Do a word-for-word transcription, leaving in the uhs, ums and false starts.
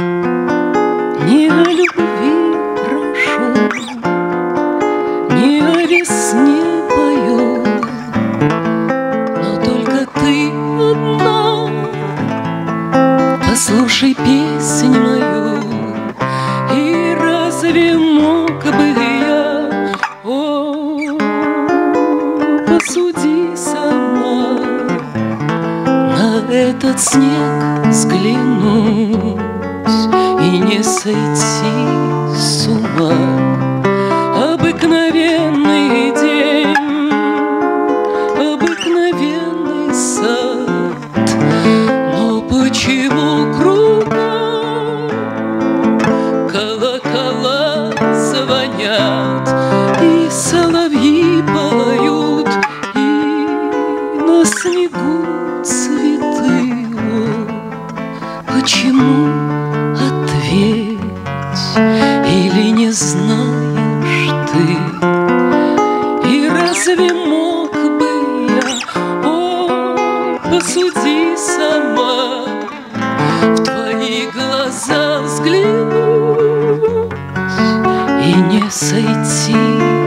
Не о любви прошу, не о весне пою, но только ты одна послушай песнь мою. И разве мог бы я, о, посуди сама, на этот снег взглянуть и не сойти с ума. Обыкновенный день, обыкновенный сад, но почему кругом колокола звонят, и соловьи поют, и на снегу цветы? Почему? Или не знаешь ты? И разве мог бы я, о, посуди сама, в твои глаза взглянуть и не сойти?